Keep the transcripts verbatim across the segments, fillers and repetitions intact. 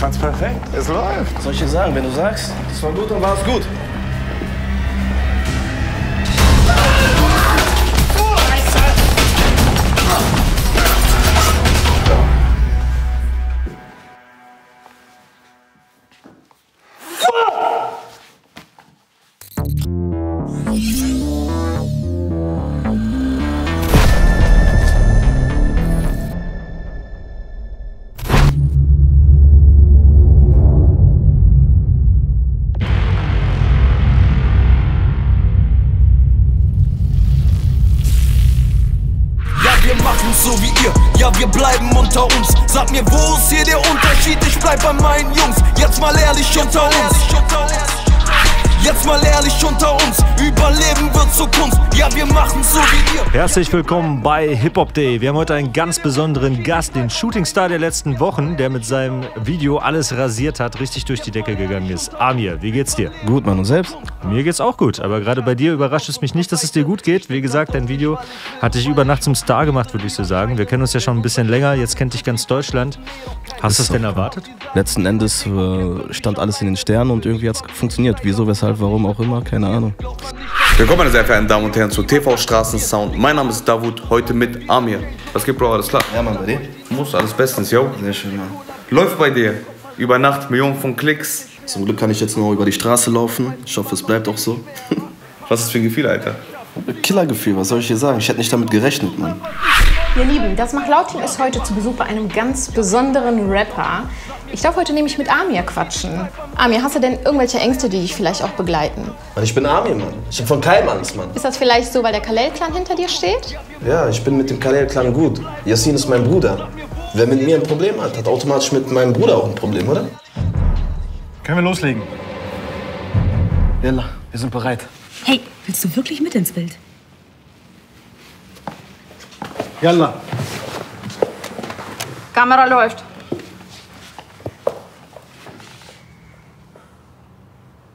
fand's perfekt. Es läuft. Soll ich dir sagen, wenn du sagst, das war gut, dann war es gut. Bei meinen Jungs, jetzt mal ehrlich unter uns. Jetzt mal ehrlich unter uns. Überleben wird zur Kunst. Ja, wir machen so wie ihr. Herzlich willkommen bei Hip Hop Day. Wir haben heute einen ganz besonderen Gast, den Shootingstar der letzten Wochen, der mit seinem Video alles rasiert hat, richtig durch die Decke gegangen ist. Amir, wie geht's dir? Gut, Mann, und selbst? Mir geht's auch gut, aber gerade bei dir überrascht es mich nicht, dass es dir gut geht. Wie gesagt, dein Video hat dich über Nacht zum Star gemacht, würde ich so sagen. Wir kennen uns ja schon ein bisschen länger, jetzt kennt dich ganz Deutschland. Hast du es denn erwartet? Letzten Endes äh, stand alles in den Sternen und irgendwie hat es funktioniert. Wieso, weshalb, warum auch immer, keine Ahnung. Willkommen, meine sehr verehrten Damen und Herren, zu T V Straßensound. Mein Name ist Davut, heute mit Amir. Was geht, Bro, alles klar? Ja, Mann, bei dir? Muss, alles bestens, yo. Sehr schön, Mann. Läuft bei dir. Über Nacht, Millionen von Klicks. Zum Glück kann ich jetzt nur über die Straße laufen. Ich hoffe, es bleibt auch so. Was ist das für ein Gefühl, Alter? Killergefühl, was soll ich dir sagen? Ich hätte nicht damit gerechnet, Mann. Ihr Lieben, das MachLautin ist heute zu Besuch bei einem ganz besonderen Rapper. Ich darf heute nämlich mit Amir quatschen. Amir, hast du denn irgendwelche Ängste, die dich vielleicht auch begleiten? Ich bin Amir, Mann. Ich hab von keinem Angst, Mann. Ist das vielleicht so, weil der Khalel-Clan hinter dir steht? Ja, ich bin mit dem Khalel-Clan gut. Yassin ist mein Bruder. Wer mit mir ein Problem hat, hat automatisch mit meinem Bruder auch ein Problem, oder? Können wir loslegen? Jalla, wir sind bereit. Hey, willst du wirklich mit ins Bild? Jalla. Kamera läuft.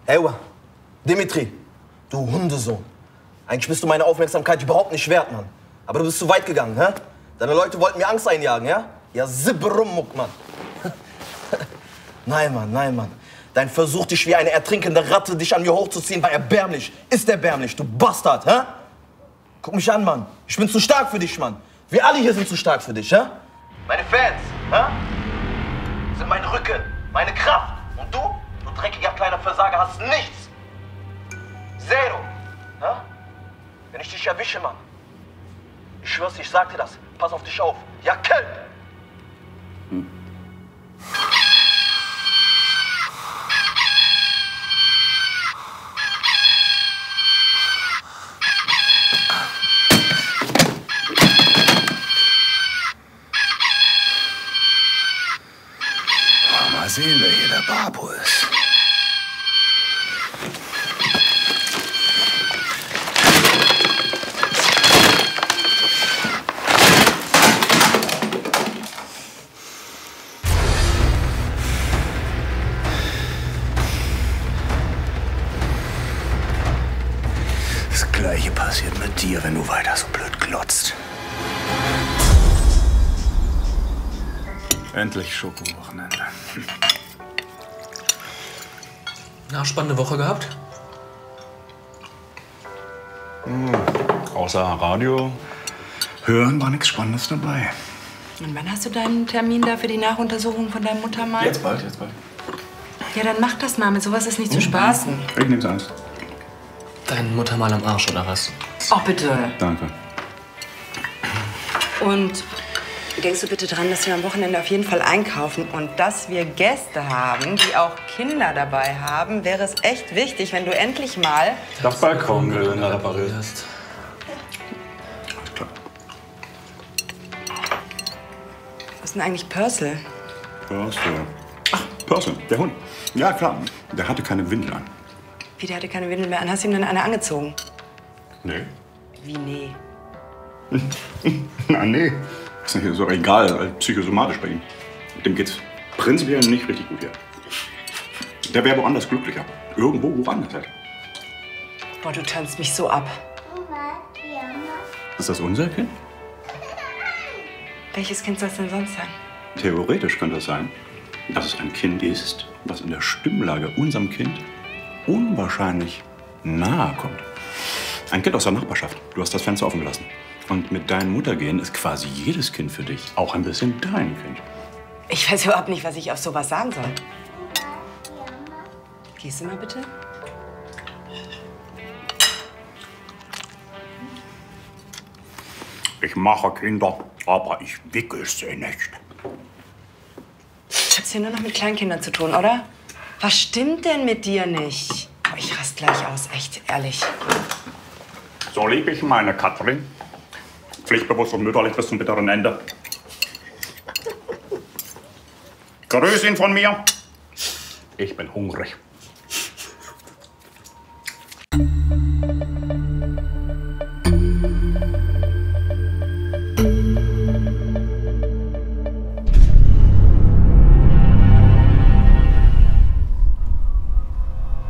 Ewa, Dimitri, du Hundesohn. Eigentlich bist du meine Aufmerksamkeit überhaupt nicht wert, Mann. Aber du bist zu weit gegangen, hä? Deine Leute wollten mir Angst einjagen, ja? Ja, Sibberummuck, Mann. Nein, Mann, nein, Mann. Dein Versuch, dich wie eine ertrinkende Ratte, dich an mir hochzuziehen, war erbärmlich. Ist erbärmlich, du Bastard, hä? Guck mich an, Mann. Ich bin zu stark für dich, Mann. Wir alle hier sind zu stark für dich, hä? Meine Fans, hä? Sind mein Rücken, meine Kraft. Und du, du dreckiger kleiner Versager, hast nichts. Zero, hä? Wenn ich dich erwische, Mann. Ich schwör's, ich sag dir das. Pass auf dich auf. Ja, Kelp! Hm. Sehen wir hier, der Babo ist. Das Gleiche passiert mit dir, wenn du weiter so blöd glotzt. Endlich Schoko-Wochenende. Na, spannende Woche gehabt? Mhm. Außer Radio hören war nichts Spannendes dabei. Und wann hast du deinen Termin da für die Nachuntersuchung von deinem Muttermal? Jetzt bald, jetzt bald. Ja, dann mach das mal. Mit sowas ist nicht mhm. zu spaßen. Ich nehm's ernst. Dein Muttermal am Arsch, oder was? Oh, bitte. Danke. Und... denkst du bitte dran, dass wir am Wochenende auf jeden Fall einkaufen und dass wir Gäste haben, die auch Kinder dabei haben, wäre es echt wichtig, wenn du endlich mal das Balkongeländer repariert hast. Was ist denn eigentlich Purcell? Purcell. Ach, Purcell, der Hund. Ja, klar. Der hatte keine Windel an. Wie, der hatte keine Windel mehr an? Hast du ihm dann eine angezogen? Nee. Wie, nee? Na, nee. Ist nicht so egal, psychosomatisch bei ihm. Dem geht's prinzipiell nicht richtig gut hier. Der wäre woanders glücklicher. Irgendwo woanders halt. Boah, du tanzt mich so ab. Ist das unser Kind? Welches Kind soll es denn sonst sein? Theoretisch könnte es sein. dass es ein Kind ist, was in der Stimmlage unserem Kind unwahrscheinlich nahe kommt. Ein Kind aus der Nachbarschaft. Du hast das Fenster offen gelassen. Und mit deinen Muttergehen ist quasi jedes Kind für dich auch ein bisschen dein Kind. Ich weiß überhaupt nicht, was ich auf sowas sagen soll. Gehst du mal bitte? Ich mache Kinder, aber ich wickel sie nicht. Ich hab's hier nur noch mit Kleinkindern zu tun, oder? Was stimmt denn mit dir nicht? Oh, ich raste gleich aus, echt, ehrlich. So liebe ich meine Katrin. Pflichtbewusst und mütterlich bis zum bitteren Ende. Grüß ihn von mir. Ich bin hungrig.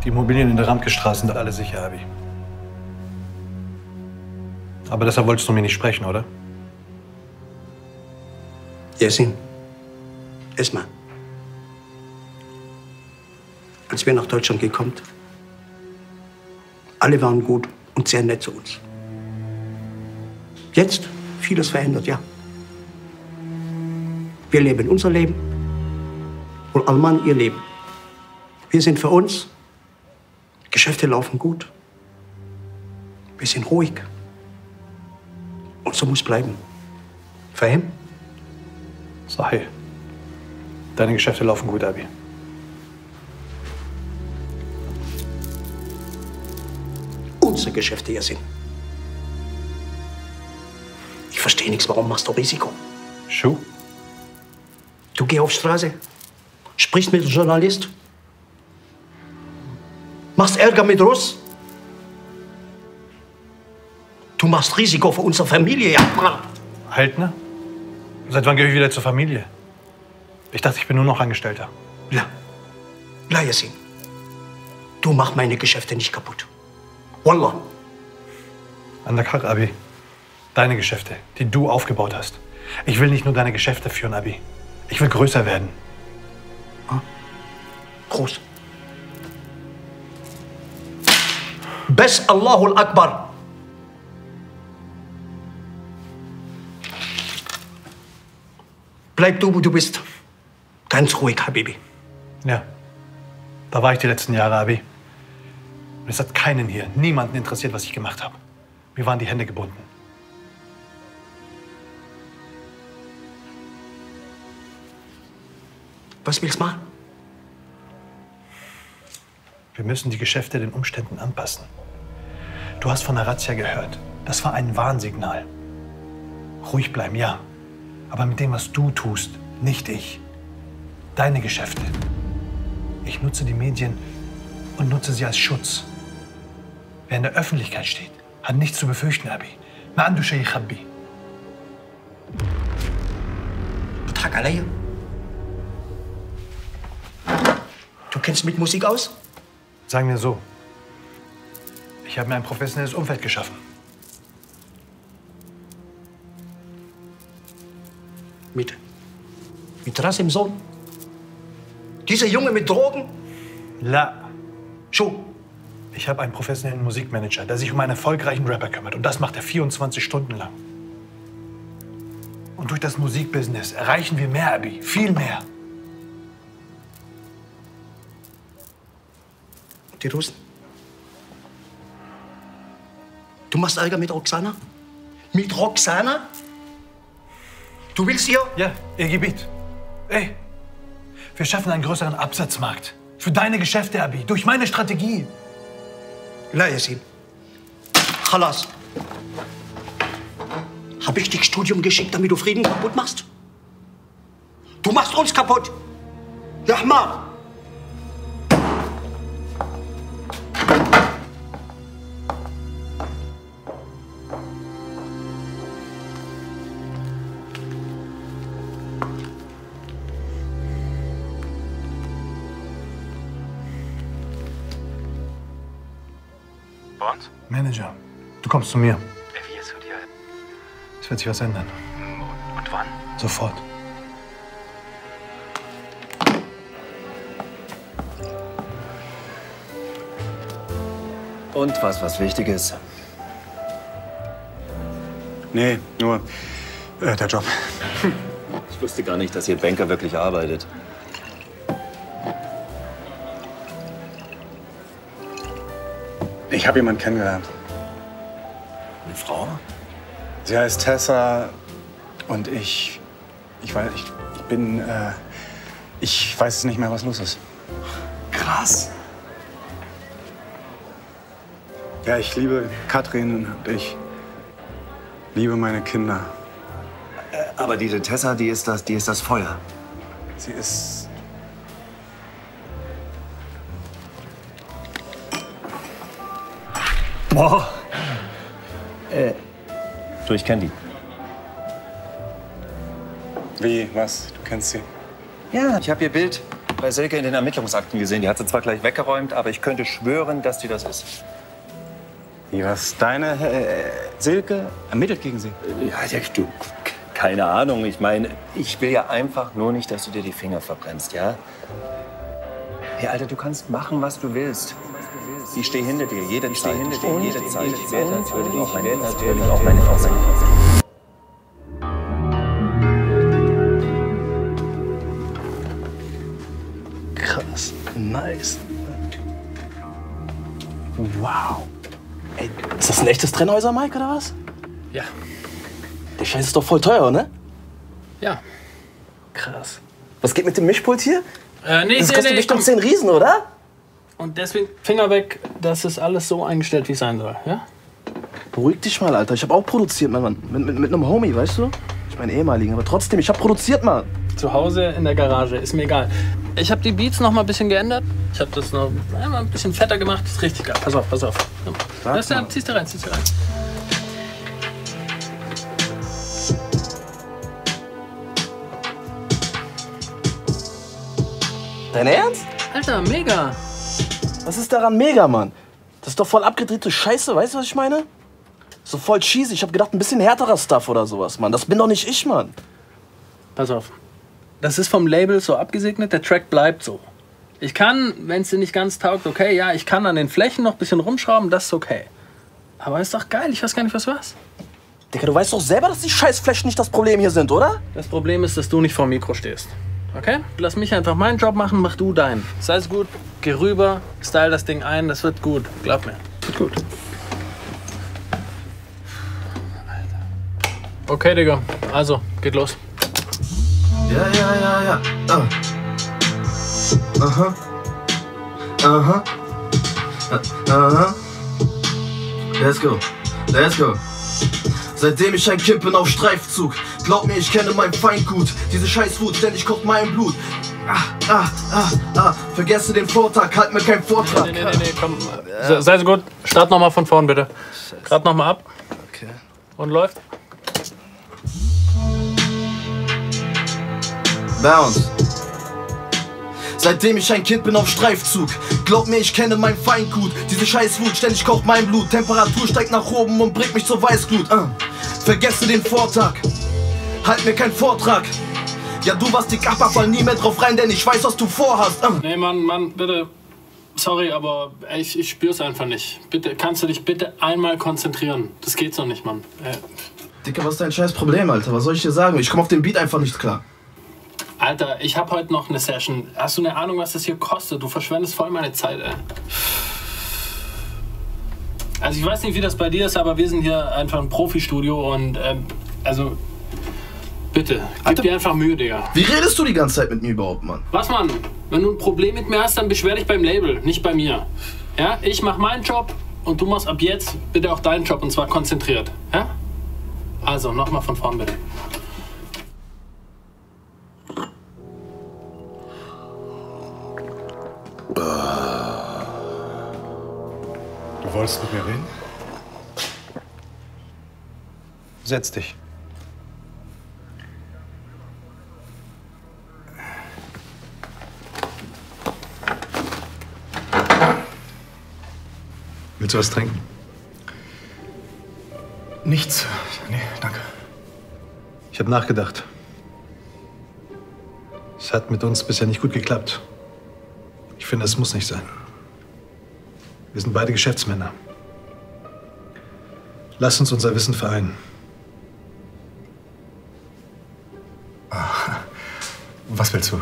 Die Immobilien in der Ramke Straße sind alle sicher, Abi. Aber deshalb wolltest du mir nicht sprechen, oder? Yassin, ess mal. Als wir nach Deutschland gekommen sind, alle waren gut und sehr nett zu uns. Jetzt vieles verändert, ja. Wir leben unser Leben und Alman ihr Leben. Wir sind für uns, Geschäfte laufen gut, wir sind ruhig. Und so muss bleiben. Verhem? Sahi, deine Geschäfte laufen gut, Abi. Unsere Geschäfte, Yassin. Ich verstehe nichts, warum machst du Risiko? Schuh? Du gehst auf die Straße, sprichst mit dem Journalist, machst Ärger mit Russ. Du machst Risiko für unsere Familie, ja, Mann. Halt, ne? Seit wann gehöre ich wieder zur Familie? Ich dachte, ich bin nur noch Angestellter. Ja. Ja, Yassin. Du machst meine Geschäfte nicht kaputt. Wallah. Andakar, Abi. Deine Geschäfte, die du aufgebaut hast. Ich will nicht nur deine Geschäfte führen, Abi. Ich will größer werden. Hm? Groß. Bess Allahul Akbar. Bleib du, wo du bist. Ganz ruhig, Habibi. Ja, da war ich die letzten Jahre, Abi. Und es hat keinen hier, niemanden interessiert, was ich gemacht habe. Mir waren die Hände gebunden. Was willst du machen? Wir müssen die Geschäfte den Umständen anpassen. Du hast von der Razzia gehört. Das war ein Warnsignal. Ruhig bleiben, ja. Aber mit dem, was du tust, nicht ich. Deine Geschäfte. Ich nutze die Medien und nutze sie als Schutz. Wer in der Öffentlichkeit steht, hat nichts zu befürchten, Abi. Ma'andu Shaykh Abi. Betrag Alaya. Du kennst mit Musik aus? Sagen wir so. Ich habe mir ein professionelles Umfeld geschaffen. Mit, mit Rasim Sohn? Dieser Junge mit Drogen? La. Schuh. Ich habe einen professionellen Musikmanager, der sich um einen erfolgreichen Rapper kümmert. Und das macht er vierundzwanzig Stunden lang. Und durch das Musikbusiness erreichen wir mehr, Abi. Viel mehr. Und die Russen? Du machst Ärger mit Roksana? Mit Roksana? Du willst hier? Ja, ihr Gebiet. Ey, wir schaffen einen größeren Absatzmarkt. Für deine Geschäfte, Abi. Durch meine Strategie. La, Yassin. Khalas. Hab ich dich Studium geschickt, damit du Frieden kaputt machst? Du machst uns kaputt. Ja, Amir. Manager, du kommst zu mir. Wie jetzt zu dir? Es wird sich was ändern. Und wann? Sofort. Und was, was wichtig ist. Nee, nur äh, der Job. Hm. Ich wusste gar nicht, dass ihr Banker wirklich arbeitet. Ich habe jemanden kennengelernt. Eine Frau? Sie heißt Tessa und ich, ich weiß, ich, ich bin, äh, ich weiß nicht mehr, was los ist. Krass. Ja, ich liebe Katrin und ich liebe meine Kinder. Aber diese Tessa, die ist das, die ist das Feuer. Sie ist... Boah. Äh. Du, ich kenn die. Wie, was? Du kennst sie? Ja, ich habe ihr Bild bei Silke in den Ermittlungsakten gesehen. Die hat sie zwar gleich weggeräumt, aber ich könnte schwören, dass die das ist. Wie, was? Deine äh, Silke ermittelt gegen sie? Ja, ja, du, keine Ahnung. Ich meine, ich will ja einfach nur nicht, dass du dir die Finger verbrennst, ja? Hey, Alter, du kannst machen, was du willst. Ich stehe hinter dir, jede ich Zeit. Ich stehe hinter dir, jede Zeit. Ich werde natürlich auch meine Frau sein. Krass, nice. Wow. Ey, ist das ein echtes Trennhäuser, Mike, oder was? Ja. Der Scheiß ist doch voll teuer, ne? Ja. Krass. Was geht mit dem Mischpult hier? Äh, nee, das kostet nee, dich nee, doch zehn Riesen, oder? Und deswegen Finger weg, dass es alles so eingestellt, wie es sein soll, ja? Beruhig dich mal, Alter. Ich hab auch produziert, mein Mann. Mit, mit, mit einem Homie, weißt du? Ich meine ehemaligen, aber trotzdem, ich hab produziert, Mann. Zu Hause in der Garage, ist mir egal. Ich hab die Beats noch mal ein bisschen geändert. Ich hab das noch einmal ein bisschen fetter gemacht. Das ist richtig geil. Pass auf, pass auf. Ja. Das, ja, ziehst du rein, ziehst du rein. Dein Ernst? Alter, mega. Was ist daran mega, Mann? Das ist doch voll abgedrehte Scheiße, weißt du, was ich meine? So voll cheesy. Ich hab gedacht, ein bisschen härterer Stuff oder sowas, Mann. Das bin doch nicht ich, Mann. Pass auf. Das ist vom Label so abgesegnet, der Track bleibt so. Ich kann, wenn es dir nicht ganz taugt, okay, ja, ich kann an den Flächen noch ein bisschen rumschrauben, das ist okay. Aber ist doch geil, ich weiß gar nicht, was war's. Digga, du weißt doch selber, dass die Scheißflächen nicht das Problem hier sind, oder? Das Problem ist, dass du nicht vorm Mikro stehst. Okay? Lass mich einfach meinen Job machen, mach du deinen. Ist alles gut, geh rüber, style das Ding ein, das wird gut. Glaub mir, wird gut. Alter. Okay, Digga, also, geht los. Ja, ja, ja, ja. Oh. Aha. Aha. Aha. Let's go. Let's go. Seitdem ich ein Kind bin auf Streifzug, glaub mir, ich kenne mein Feindgut. Diese Scheißwut, ständig kocht mein Blut. Ah, ah, ah, ah. Vergesse den Vortrag, halt mir keinen Vortrag. Nee, nee, nee, nee, komm. Ja. Sei so gut, start nochmal von vorn, bitte. Scheiße. Grad nochmal ab. Okay. Und läuft. Bounce. Seitdem ich ein Kind bin auf Streifzug, glaub mir, ich kenne mein Feindgut. Diese Scheißwut, ständig kocht mein Blut. Temperatur steigt nach oben und bringt mich zur Weißglut. Uh. Vergesse den Vortrag, halt mir keinen Vortrag. Ja, du warst dick ab, fall nie mehr drauf rein, denn ich weiß, was du vorhast. Uh. Nee, Mann, Mann, bitte. Sorry, aber ich, ich spür's einfach nicht. Bitte, kannst du dich bitte einmal konzentrieren? Das geht's noch nicht, Mann. Äh. Dicker, was ist dein scheiß Problem, Alter? Was soll ich dir sagen? Ich komm auf den Beat einfach nicht klar. Alter, ich hab heute noch eine Session. Hast du eine Ahnung, was das hier kostet? Du verschwendest voll meine Zeit, ey. Also ich weiß nicht, wie das bei dir ist, aber wir sind hier einfach ein Profi-Studio und, ähm, also, bitte, gib Alter, dir einfach Mühe, Digga. Wie redest du die ganze Zeit mit mir überhaupt, Mann? Was, Mann? Wenn du ein Problem mit mir hast, dann beschwer dich beim Label, nicht bei mir. Ja, ich mach meinen Job und du machst ab jetzt bitte auch deinen Job und zwar konzentriert, ja? Also, nochmal von vorn, bitte. Du wolltest mit mir reden? Setz dich. Willst du was trinken? Nichts. Nee, danke. Ich habe nachgedacht. Es hat mit uns bisher nicht gut geklappt. Ich finde, es muss nicht sein. Wir sind beide Geschäftsmänner. Lass uns unser Wissen vereinen. Was willst du?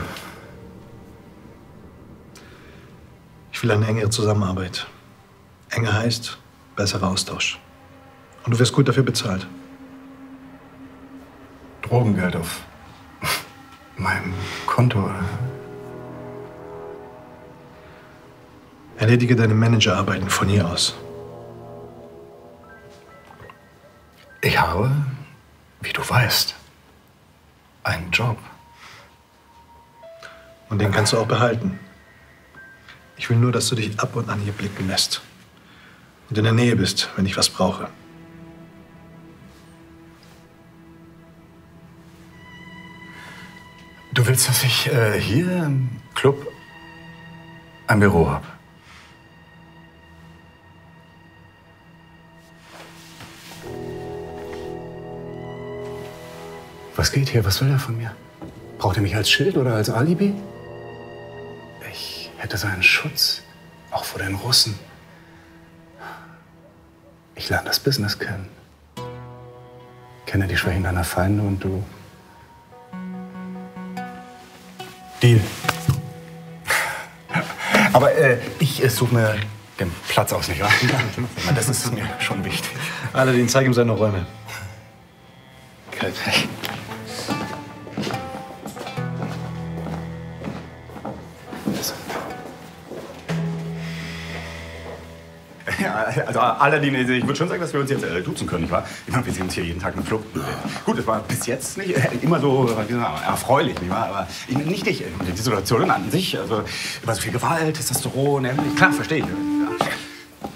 Ich will eine engere Zusammenarbeit. Enge heißt besserer Austausch. Und du wirst gut dafür bezahlt. Drogengeld auf meinem Konto, oder? Erledige deine Managerarbeiten von hier aus. Ich habe, wie du weißt, einen Job. Und den kannst du auch behalten. Ich will nur, dass du dich ab und an hier blicken lässt. Und in der Nähe bist, wenn ich was brauche. Du willst, dass ich äh, hier im Club ein Büro habe? Was geht hier? Was will er von mir? Braucht er mich als Schild oder als Alibi? Ich hätte seinen Schutz, auch vor den Russen. Ich lerne das Business kennen. Kenne die Schwächen deiner Feinde und du... Deal. Aber äh, ich äh, suche mir den Platz aus, nicht wahr? Das ist mir schon wichtig. Aladdin, zeig ihm seine Räume. Kalt. Also Aladdin, ich würde schon sagen, dass wir uns jetzt äh, duzen können, nicht wahr? Ich meine, wir sehen uns hier jeden Tag im Club. Gut, das war bis jetzt nicht äh, immer so äh, erfreulich, nicht wahr? Aber ich, nicht dich, äh, die Situation an sich, also über so viel Gewalt, Testosteron, äh, klar, verstehe ich. Ja.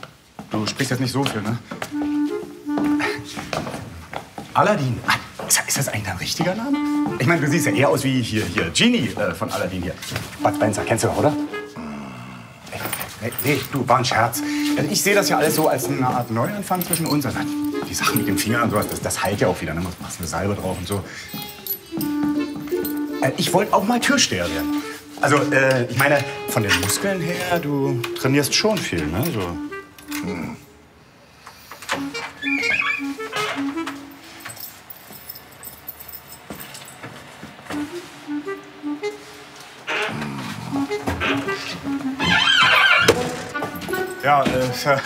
Du sprichst jetzt nicht so viel, ne? Aladdin, ist, ist das eigentlich dein richtiger Name? Ich meine, du siehst ja eher aus wie hier, hier Genie äh, von Aladdin hier. Bud Spencer, kennst du doch, oder? Nee, nee, du, war ein Scherz. Also ich sehe das ja alles so als eine Art Neuanfang zwischen uns. Also die Sachen mit dem Finger und sowas, das, das heilt ja auch wieder. Ne? Du machst eine Salbe drauf und so. Also ich wollte auch mal Türsteher werden. Also, äh, ich meine, von den Muskeln her, du trainierst schon viel, ne? So. Hm. Ja, äh, ist ja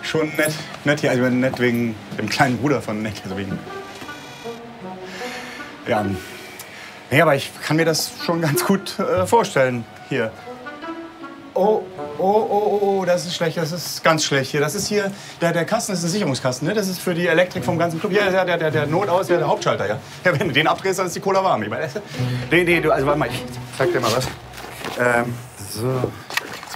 schon nett, nett hier, also nett wegen dem kleinen Bruder von nett, also wegen. Ja, nee, aber ich kann mir das schon ganz gut äh, vorstellen, hier. Oh, oh, oh, oh, oh, das ist schlecht, das ist ganz schlecht hier. Das ist hier, der, der Kasten ist ein Sicherungskasten, ne? Das ist für die Elektrik vom ganzen Club. Ja, der, der, der Notaus, der, der Hauptschalter, ja. Ja, wenn du den abdrehst, dann ist die Cola warm. Ich meine, nee, nee, du, also warte mal, ich zeig dir mal was. Ähm, so.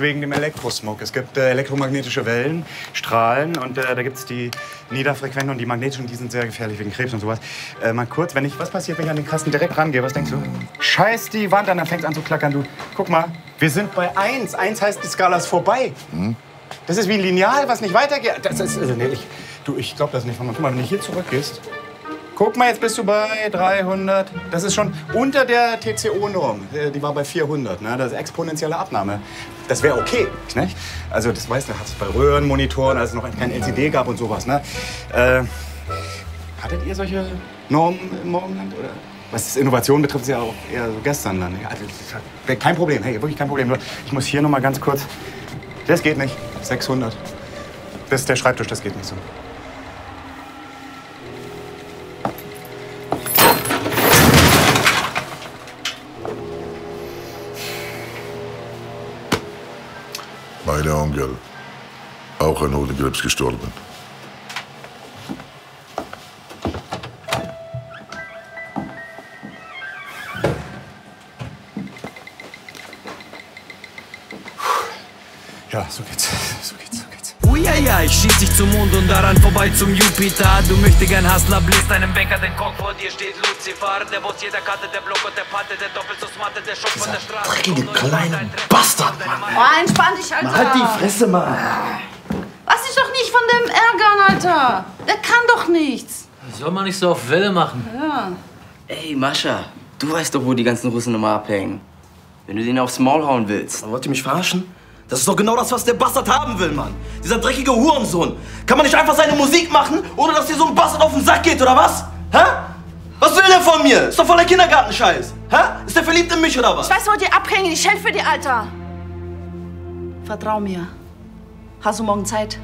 Wegen dem Elektrosmog. Es gibt äh, elektromagnetische Wellen, Strahlen und äh, da gibt es die niederfrequenten und die magnetischen, die sind sehr gefährlich wegen Krebs und sowas. Äh, mal kurz, wenn ich, was passiert, wenn ich an den Kasten direkt rangehe? Was denkst du? Scheiß die Wand an, dann fängt's an zu klackern, du. Guck mal, wir sind bei eins. eins heißt, die Skala ist vorbei. Mhm. Das ist wie ein Lineal, was nicht weitergeht. Das ist, also, nee, ich, du, ich glaub das nicht. Guck mal, wenn du hier zurückgehst, guck mal, jetzt bist du bei dreihundert. Das ist schon unter der T C O-Norm. Die war bei vierhundert. Ne? Das ist exponentielle Abnahme. Das wäre okay, ne? Also das weißt du, hat es bei Röhrenmonitoren, als es noch kein L C D gab und sowas. Ne? Äh, hattet ihr solche Normen im Morgenland? Oder? Was Innovation betrifft, ist ja auch eher so gestern dann. Also, kein Problem, hey, wirklich kein Problem. Ich muss hier noch mal ganz kurz. Das geht nicht. sechshundert. Das ist der Schreibtisch, das geht nicht so. Mein Onkel, auch an Hodenkrebs gestorben. Ja, so geht's, so geht's, so geht's. Oh ja, ja, ich schieß dich zum Mond und daran vorbei zum Jupiter. Du möchtest gern Hustler Bliss, deinem Bäcker den Kopf, vor dir steht Lucifer. Der Boss jeder Karte, der Block und der Pate, der doppelt so smarte, der Schock von der Straße. Dreckige kleine Bastard, Mann. Oh, entspann dich, Alter. Halt die Fresse, Mann. Lass dich doch nicht von dem ärgern, Alter. Der kann doch nichts. Soll man nicht so auf Welle machen. Ja. Ey, Mascha, du weißt doch, wo die ganzen Russen immer abhängen. Wenn du denen aufs Maul hauen willst. Wollt ihr mich verarschen? Das ist doch genau das, was der Bastard haben will, Mann. Dieser dreckige Hurensohn. Kann man nicht einfach seine Musik machen, ohne dass dir so ein Bastard auf den Sack geht, oder was? Hä? Was will der von mir? Ist doch voller Kindergartenscheiß. Hä? Ist der verliebt in mich, oder was? Ich weiß, wo die abhängen. Ich helfe dir, Alter. Vertrau mir. Hast du morgen Zeit?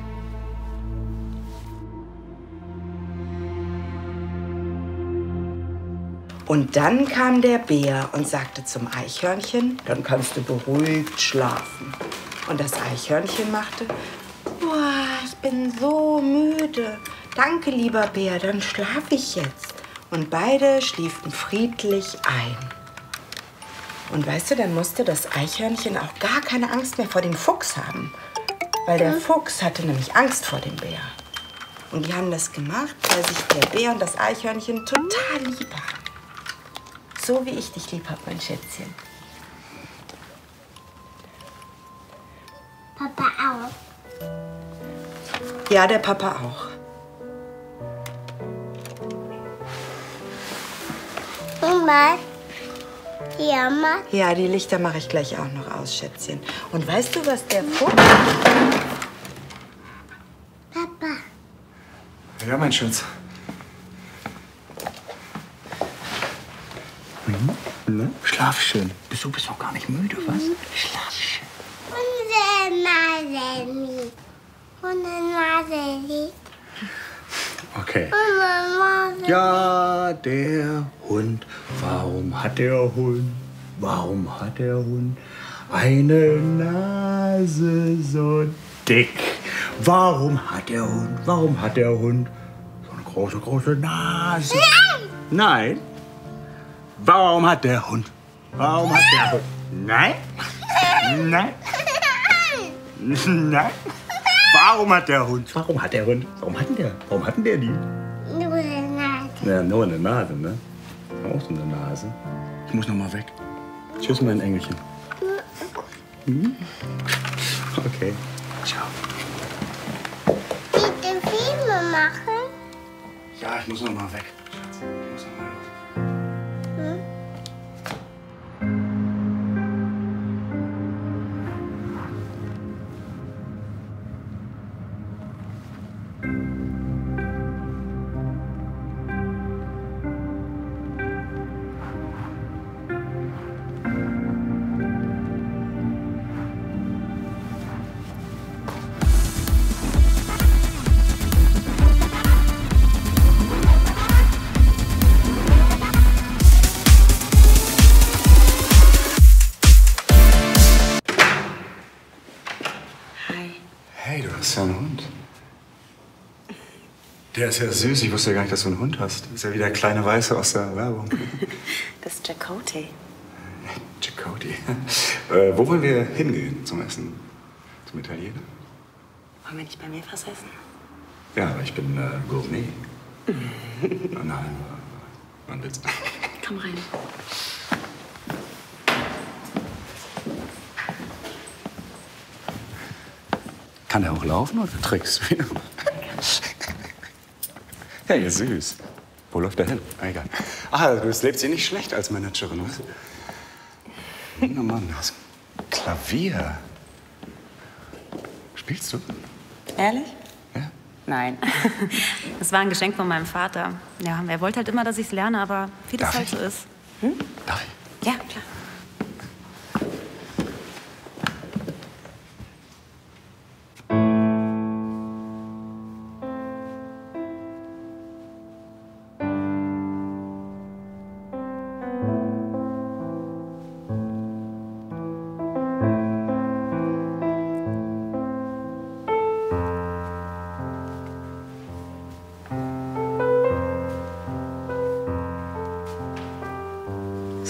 Und dann kam der Bär und sagte zum Eichhörnchen, dann kannst du beruhigt schlafen. Und das Eichhörnchen machte, boah, ich bin so müde. Danke, lieber Bär, dann schlafe ich jetzt. Und beide schliefen friedlich ein. Und weißt du, dann musste das Eichhörnchen auch gar keine Angst mehr vor dem Fuchs haben. Weil der Fuchs hatte nämlich Angst vor dem Bär. Und die haben das gemacht, weil sich der Bär und das Eichhörnchen total lieb haben. So wie ich dich lieb habe, mein Schätzchen. Papa auch. Ja, der Papa auch. Oma. Ja, Ma. Ja, die Lichter mache ich gleich auch noch aus, Schätzchen. Und weißt du, was der Fuchs... Papa. Ja, mein Schatz. Mhm. Ne? Schlaf schön. Bist du bist noch gar nicht müde, was? Mhm. Schlaf schön. Okay. Ja, der Hund. Warum hat der Hund? Warum hat der Hund eine Nase so dick? Warum hat der Hund? Warum hat der Hund so eine große, große Nase? Nein. Nein. Warum hat der Hund? Warum hat der Hund? Nein? Nein? Nein? Warum hat der Hund? Warum hat der Hund? Warum hatten der? Warum hatten der die? Nur eine Nase. Ja, nur eine Nase, ne? Auch so eine Nase. Ich muss noch mal weg. Tschüss, mein Engelchen. Hm? Okay. Ciao. Willst du Filme machen? Ja, ich muss noch mal weg. Ich muss noch mal los. Der ist ja süß. Ich wusste ja gar nicht, dass du einen Hund hast. Ist ja wie der kleine Weiße aus der Werbung. Das ist Jacote. Jacote. Äh, wo wollen wir hingehen zum Essen? Zum Italiener? Wollen wir nicht bei mir was essen? Ja, aber ich bin äh, Gourmet. Oh nein, man will's. Komm rein. Kann der auch laufen oder Tricks? Ja, ihr süß. Wo läuft der hin? Egal. Ah, du lebst hier nicht schlecht als Managerin, was? Na Mann, das Klavier. Spielst du? Ehrlich? Ja. Nein. Das war ein Geschenk von meinem Vater. Ja, er wollte halt immer, dass ich es lerne, aber wie das halt so ist. Hm? Darf ich? Ja, klar.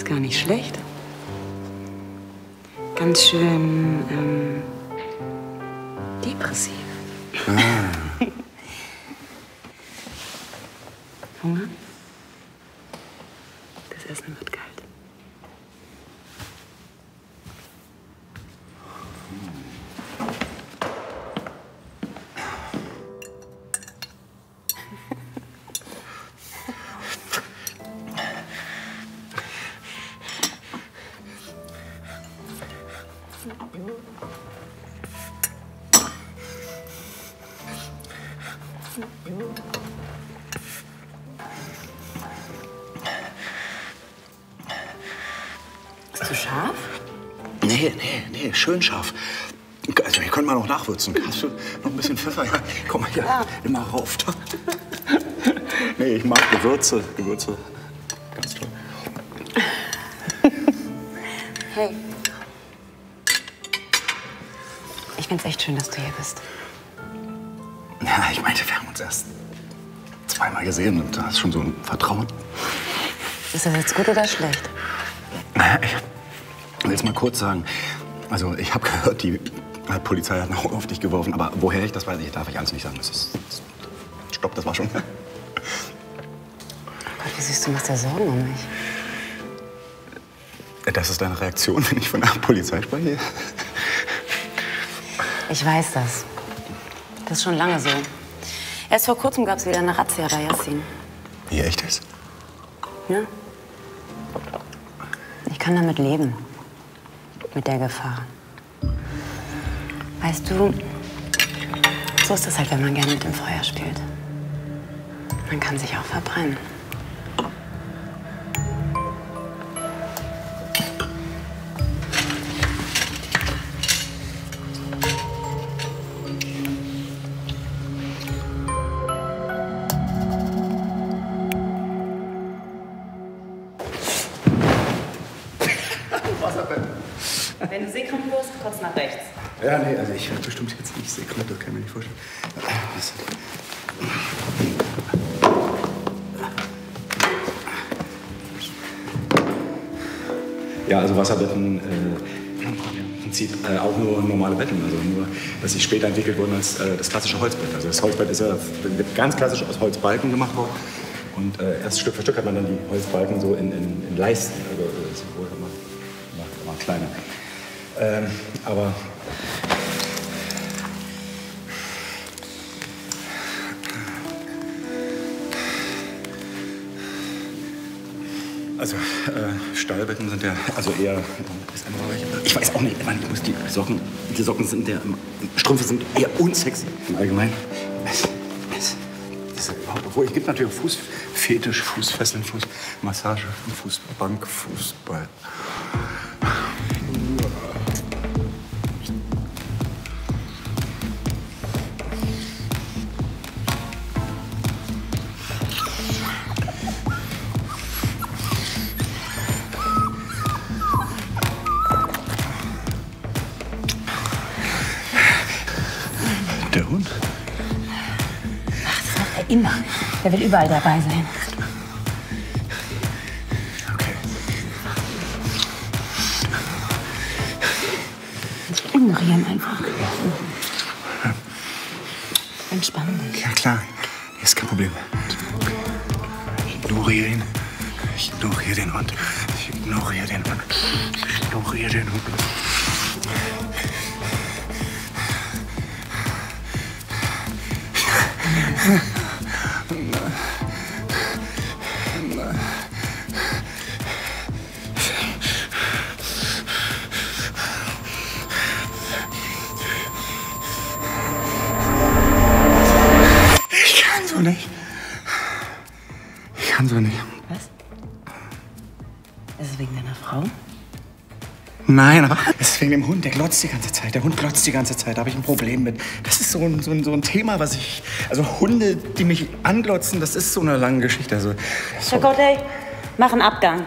Gar nicht schlecht. Ganz schön ähm, depressiv. Ah. Hunger? Das Essen wird kalt. zu scharf? Nee, nee, nee, schön scharf. Also hier können wir noch nachwürzen. Hast du noch ein bisschen Pfeffer? Ja, komm mal hier, immer rauf. Nee, ich mag Gewürze. Gewürze. Ganz toll. Hey. Ich find's echt schön, dass du hier bist. Ja, ich meinte, wir haben uns erst zweimal gesehen und da ist schon so ein Vertrauen. Ist das jetzt gut oder schlecht? Naja, ich will jetzt mal kurz sagen, also ich habe gehört, die Polizei hat ein Auge auf dich geworfen, aber woher ich das weiß, ich darf ich alles nicht sagen. Das ist, das, ich glaube, das war schon. Oh Gott, wie siehst du, machst ja Sorgen um mich. Das ist deine Reaktion, wenn ich von der Polizei spreche? Ich weiß das. Das ist schon lange so. Erst vor kurzem gab es wieder eine Razzia bei Yassin. Wie echt ist? Ja. Ich kann damit leben. Mit der Gefahr. Weißt du, so ist das halt, wenn man gerne mit dem Feuer spielt. Man kann sich auch verbrennen. Wenn du seekrank wirst, kurz nach rechts. Ja, nee, also ich werde bestimmt jetzt nicht seekrank, das kann ich mir nicht vorstellen. Ja, also Wasserbetten äh, im Prinzip äh, auch nur normale Betten, also nur, dass sie später entwickelt wurden als äh, das klassische Holzbett. Also das Holzbett ist ja ganz klassisch aus Holzbalken gemacht worden. Und äh, erst Stück für Stück hat man dann die Holzbalken so in, in, in Leisten, also sowohl immer, immer, immer kleiner. Ähm, aber also äh, Stallbetten sind ja also eher ich weiß auch nicht, man muss die Socken die Socken sind der Strümpfe sind eher unsexy im Allgemeinen. Es, es, es, obwohl ich gibt natürlich Fußfetisch, Fußfesseln, Fußmassage, Fußbank, Fußball. Immer. Der will überall dabei sein. Okay. Ignorieren einfach. Entspann dich. Ja klar, ist kein Problem. Ich ignoriere ihn. Ich ignoriere den Hund. Ich ignoriere den Hund. Ich ignoriere den Hund. Nicht. Ich kann so nicht. Was? Ist es wegen deiner Frau? Nein, aber es ist wegen dem Hund. Der glotzt die ganze Zeit. Der Hund glotzt die ganze Zeit. Da habe ich ein Problem mit. Das ist so ein, so, ein, so ein Thema, was ich... Also Hunde, die mich anglotzen, das ist so eine lange Geschichte. Also, Jacote, mach einen Abgang.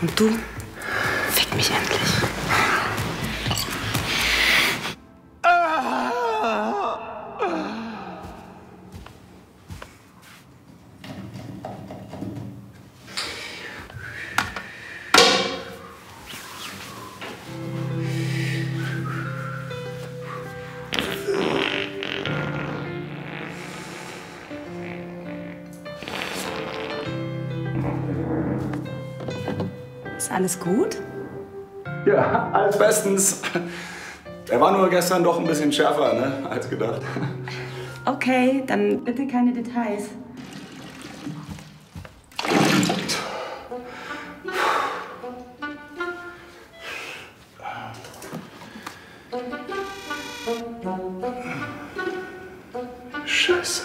Und du? Fick mich endlich. Ist alles gut? Ja, alles bestens. Er war nur gestern doch ein bisschen schärfer, ne, als gedacht. Okay, dann bitte keine Details. Scheiße.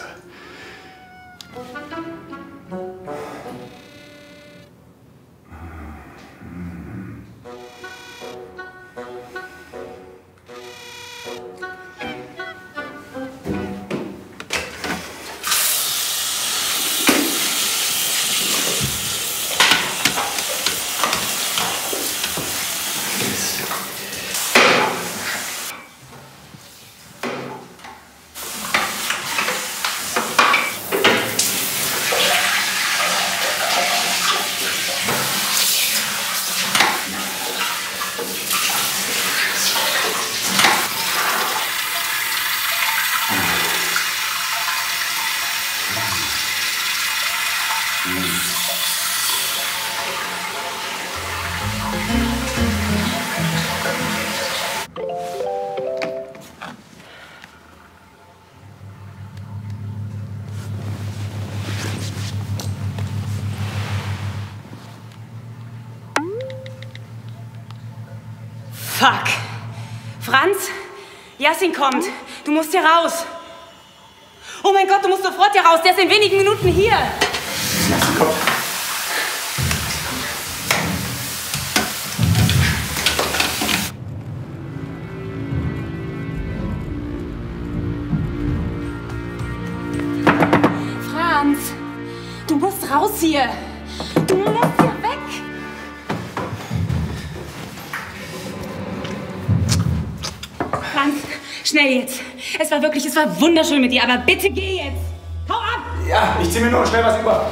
Fuck. Franz, Yassin kommt. Du musst hier raus. Oh mein Gott, du musst sofort hier raus. Der ist in wenigen Minuten hier. Yassin kommt. Du musst raus hier! Du musst hier weg! Franz, schnell jetzt! Es war wirklich, es war wunderschön mit dir, aber bitte geh jetzt! Hau ab! Ja, ich zieh mir nur schnell was über!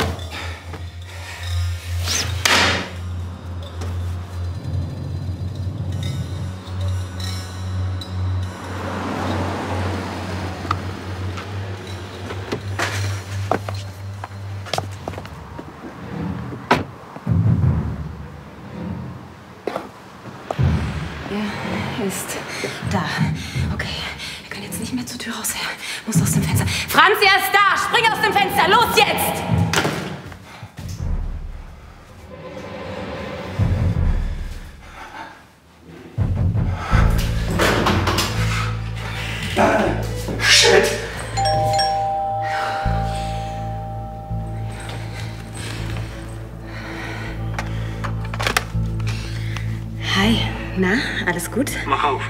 Gut. Mach auf.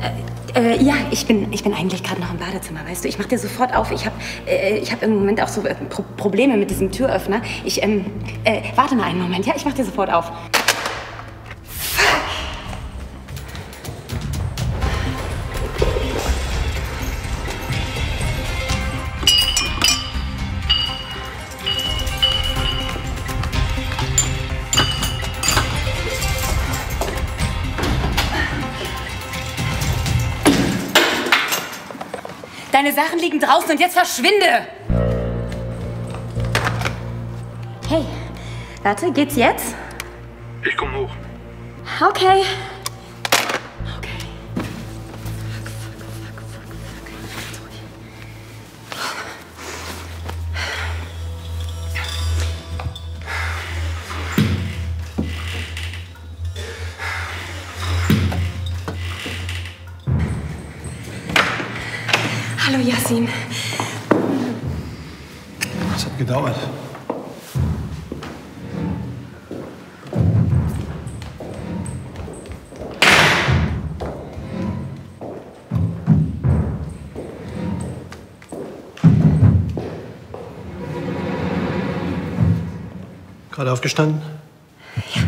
Äh, äh, ja, ich bin, ich bin eigentlich gerade noch im Badezimmer, weißt du. Ich mach dir sofort auf. Ich habe äh, ich hab im Moment auch so äh, Pro Probleme mit diesem Türöffner. Ich, ähm, äh, warte mal einen Moment. Ja, ich mach dir sofort auf. Deine Sachen liegen draußen und jetzt verschwinde! Hey, warte, geht's jetzt? Ich komm hoch. Okay. Hallo, Yassin. Das hat gedauert. Gerade aufgestanden? Ja.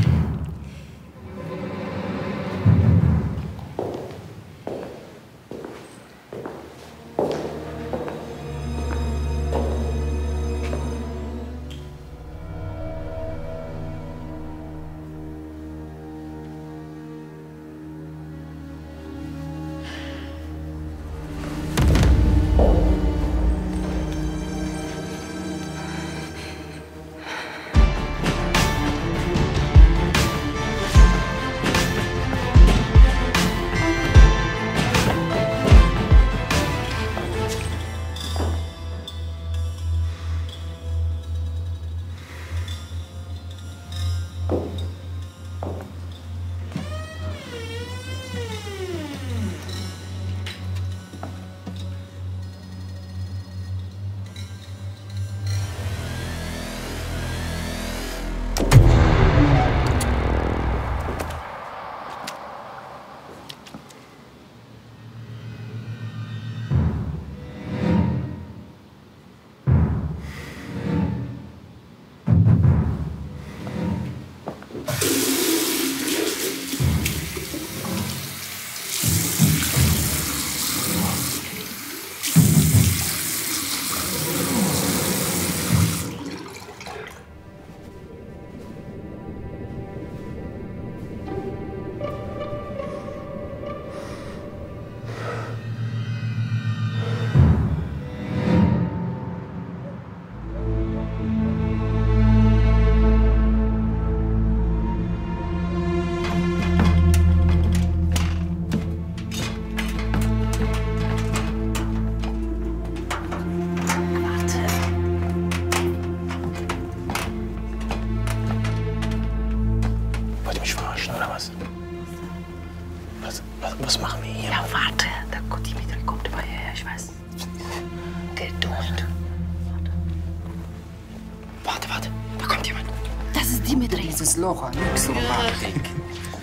ist Loch, nix so romantik.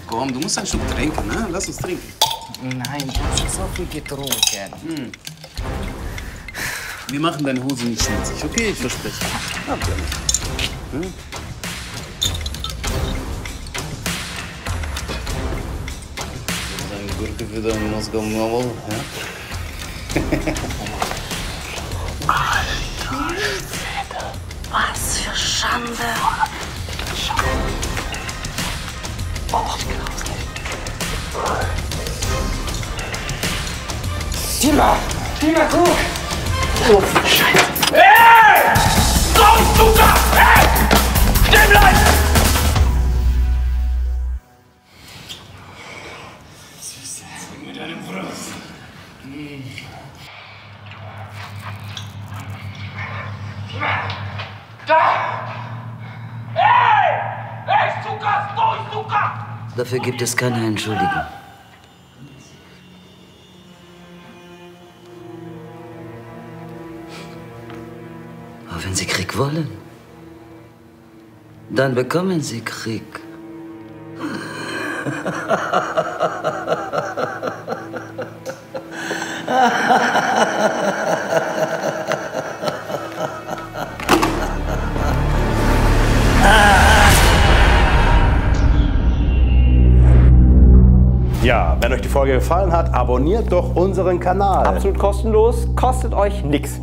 Komm, du musst einen Schluck trinken, ne? Lass uns trinken. Nein, du hast so viel getrunken. Hm. Wir machen deine Hose nicht schmutzig, okay? Ich verspreche. Habt ihr nicht. Hm? Deine Gurke wieder im Moskau Mobile, ja? Alter, Alter! Was für Schande! Oh, Tima! Tima, guck! Oh, Scheiße! Hey! Komm, du da! Hey! Stehen bleiben! Süße, zeig mir deine Brust. Hm. Da! Hey! Hey, Zucker! Durch, Zucker! Dafür gibt es keine Entschuldigung. Aber wenn Sie Krieg wollen, dann bekommen Sie Krieg. Ja, wenn euch die Folge gefallen hat, abonniert doch unseren Kanal. Absolut kostenlos, kostet euch nichts.